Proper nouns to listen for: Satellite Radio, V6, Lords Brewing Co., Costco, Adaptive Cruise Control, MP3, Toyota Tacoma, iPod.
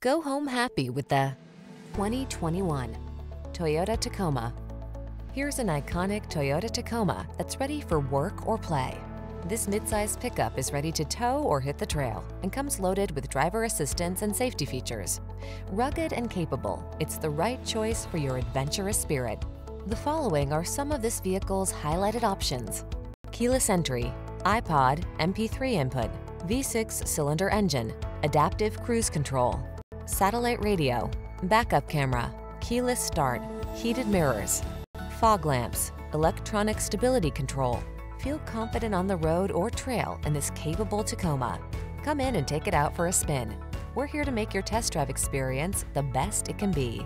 Go home happy with the 2021 Toyota Tacoma. Here's an iconic Toyota Tacoma that's ready for work or play. This midsize pickup is ready to tow or hit the trail and comes loaded with driver assistance and safety features. Rugged and capable, it's the right choice for your adventurous spirit. The following are some of this vehicle's highlighted options: keyless entry, iPod, MP3 input, V6 cylinder engine, adaptive cruise control, satellite radio, backup camera, keyless start, heated mirrors, fog lamps, electronic stability control. Feel confident on the road or trail in this capable Tacoma. Come in and take it out for a spin. We're here to make your test drive experience the best it can be.